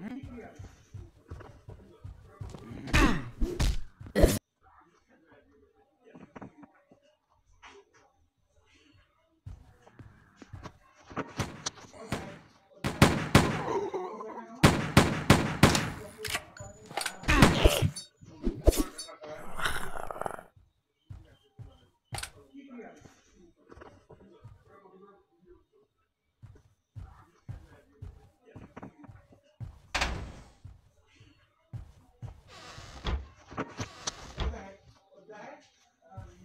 What the heck?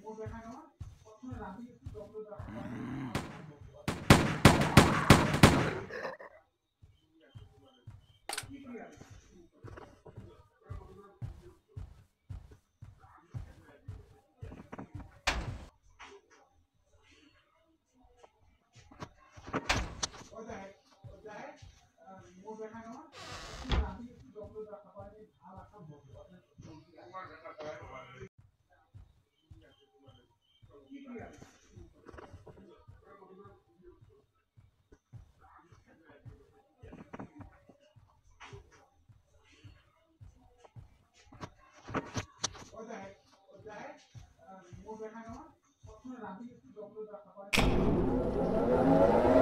More than I know. What's the